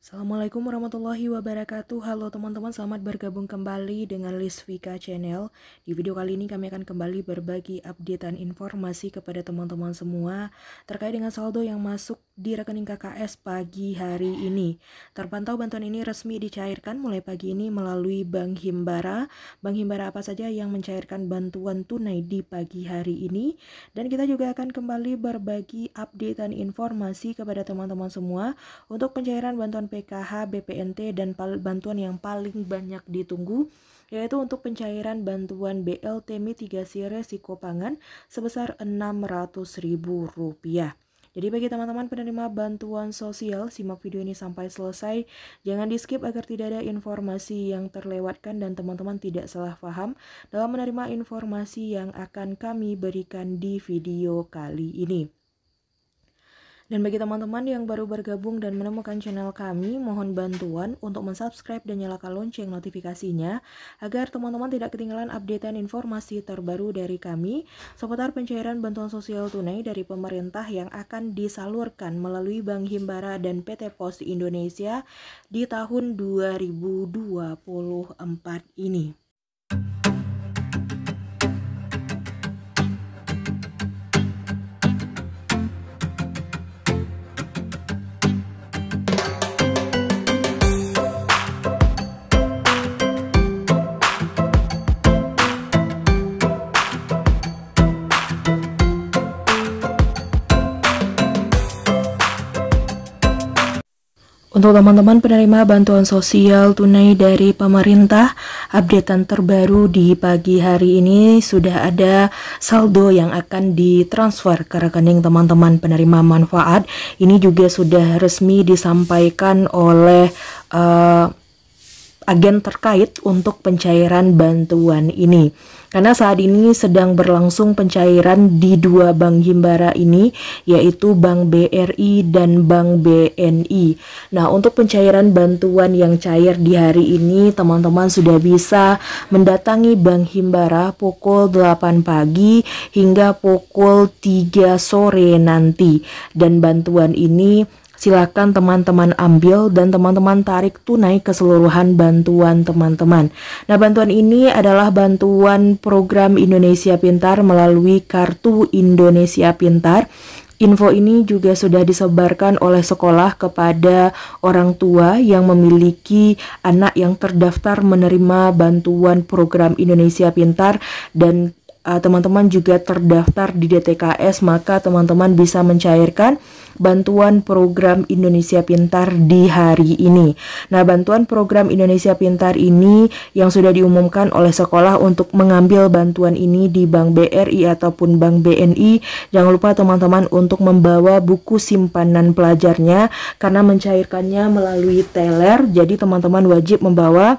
Assalamualaikum warahmatullahi wabarakatuh. Halo teman-teman, selamat bergabung kembali dengan Lisvika Channel. Di video kali ini kami akan kembali berbagi update dan informasi kepada teman-teman semua terkait dengan saldo yang masuk di rekening KKS pagi hari ini. Terpantau bantuan ini resmi dicairkan mulai pagi ini melalui Bank Himbara. Bank Himbara apa saja yang mencairkan bantuan tunai di pagi hari ini, dan kita juga akan kembali berbagi update dan informasi kepada teman-teman semua untuk pencairan bantuan PKH, BPNT, dan bantuan yang paling banyak ditunggu, yaitu untuk pencairan bantuan BLT mitigasi resiko pangan sebesar Rp600.000. Jadi bagi teman-teman penerima bantuan sosial, simak video ini sampai selesai. Jangan di-skip agar tidak ada informasi yang terlewatkan dan teman-teman tidak salah paham dalam menerima informasi yang akan kami berikan di video kali ini. Dan bagi teman-teman yang baru bergabung dan menemukan channel kami, mohon bantuan untuk mensubscribe dan nyalakan lonceng notifikasinya agar teman-teman tidak ketinggalan updatean informasi terbaru dari kami seputar pencairan bantuan sosial tunai dari pemerintah yang akan disalurkan melalui Bank Himbara dan PT Pos Indonesia di tahun 2024 ini. Untuk teman-teman penerima bantuan sosial tunai dari pemerintah, updatean terbaru di pagi hari ini sudah ada saldo yang akan ditransfer ke rekening teman-teman penerima manfaat. Ini juga sudah resmi disampaikan oleh agen terkait untuk pencairan bantuan ini. Karena saat ini sedang berlangsung pencairan di dua Bank Himbara ini, yaitu Bank BRI dan Bank BNI. Nah, untuk pencairan bantuan yang cair di hari ini, teman-teman sudah bisa mendatangi Bank Himbara pukul 8 pagi hingga pukul 3 sore nanti. Dan bantuan ini silakan teman-teman ambil dan teman-teman tarik tunai keseluruhan bantuan teman-teman. Nah, bantuan ini adalah bantuan program Indonesia Pintar melalui Kartu Indonesia Pintar. Info ini juga sudah disebarkan oleh sekolah kepada orang tua yang memiliki anak yang terdaftar menerima bantuan program Indonesia Pintar, dan teman-teman juga terdaftar di DTKS, maka teman-teman bisa mencairkan bantuan program Indonesia Pintar di hari ini. Nah, bantuan program Indonesia Pintar ini yang sudah diumumkan oleh sekolah untuk mengambil bantuan ini di Bank BRI ataupun Bank BNI. Jangan lupa teman-teman untuk membawa buku simpanan pelajarnya karena mencairkannya melalui teler. Jadi teman-teman wajib membawa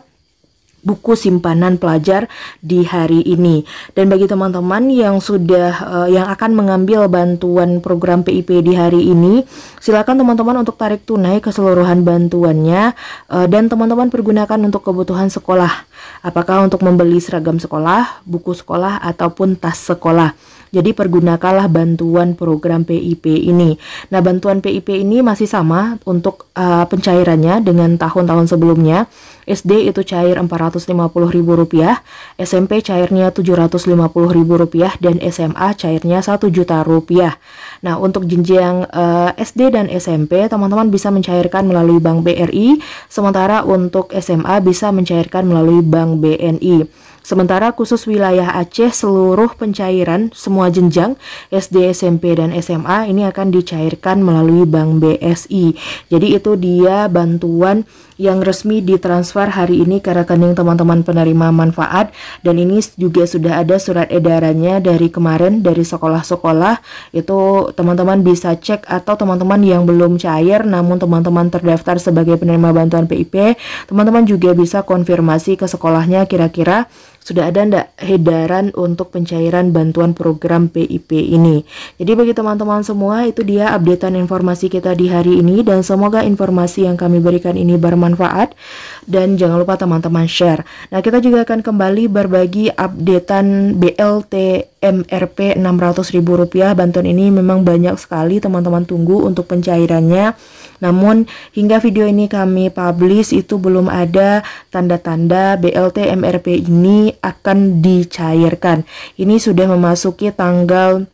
buku simpanan pelajar di hari ini. Dan bagi teman-teman yang akan mengambil bantuan program PIP di hari ini, silakan teman-teman untuk tarik tunai keseluruhan bantuannya dan teman-teman pergunakan untuk kebutuhan sekolah. Apakah untuk membeli seragam sekolah, buku sekolah ataupun tas sekolah. Jadi pergunakanlah bantuan program PIP ini. Nah, bantuan PIP ini masih sama untuk pencairannya dengan tahun-tahun sebelumnya. SD itu cair Rp450.000, SMP cairnya Rp750.000 dan SMA cairnya Rp1.000.000. Nah, untuk jenjang SD dan SMP teman-teman bisa mencairkan melalui Bank BRI, sementara untuk SMA bisa mencairkan melalui Bank BNI. Sementara khusus wilayah Aceh, seluruh pencairan semua jenjang SD, SMP, dan SMA ini akan dicairkan melalui Bank BSI. Jadi itu dia bantuan yang resmi ditransfer hari ini ke rekening teman-teman penerima manfaat, dan ini juga sudah ada surat edarannya dari kemarin dari sekolah-sekolah. Itu teman-teman bisa cek, atau teman-teman yang belum cair namun teman-teman terdaftar sebagai penerima bantuan PIP, teman-teman juga bisa konfirmasi ke sekolahnya kira-kira sudah ada ndak edaran untuk pencairan bantuan program PIP ini. Jadi bagi teman-teman semua, itu dia updatean informasi kita di hari ini, dan semoga informasi yang kami berikan ini bermanfaat, dan jangan lupa teman-teman share. Nah, kita juga akan kembali berbagi updatean BLT MRP Rp600.000. Bantuan ini memang banyak sekali, teman-teman tunggu untuk pencairannya. Namun hingga video ini kami publish itu belum ada tanda-tanda BLT MRP ini akan dicairkan. Ini sudah memasuki tanggal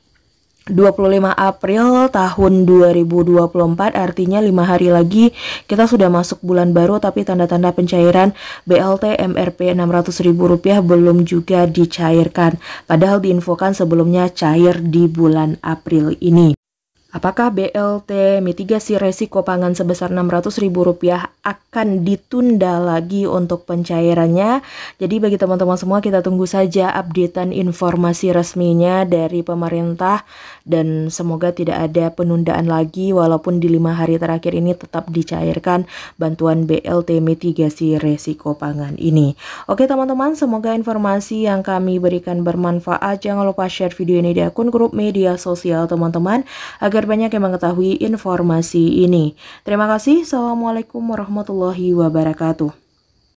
25 April tahun 2024, artinya 5 hari lagi kita sudah masuk bulan baru, tapi tanda-tanda pencairan BLT MRP Rp600.000 belum juga dicairkan, padahal diinfokan sebelumnya cair di bulan April ini. Apakah BLT mitigasi resiko pangan sebesar Rp600.000 akan ditunda lagi untuk pencairannya? Jadi bagi teman-teman semua, kita tunggu saja updatean informasi resminya dari pemerintah, dan semoga tidak ada penundaan lagi walaupun di 5 hari terakhir ini tetap dicairkan bantuan BLT mitigasi resiko pangan ini. Oke teman-teman, semoga informasi yang kami berikan bermanfaat. Jangan lupa share video ini di akun grup media sosial teman-teman agar banyak yang mengetahui informasi ini. Terima kasih. Assalamualaikum warahmatullahi wabarakatuh.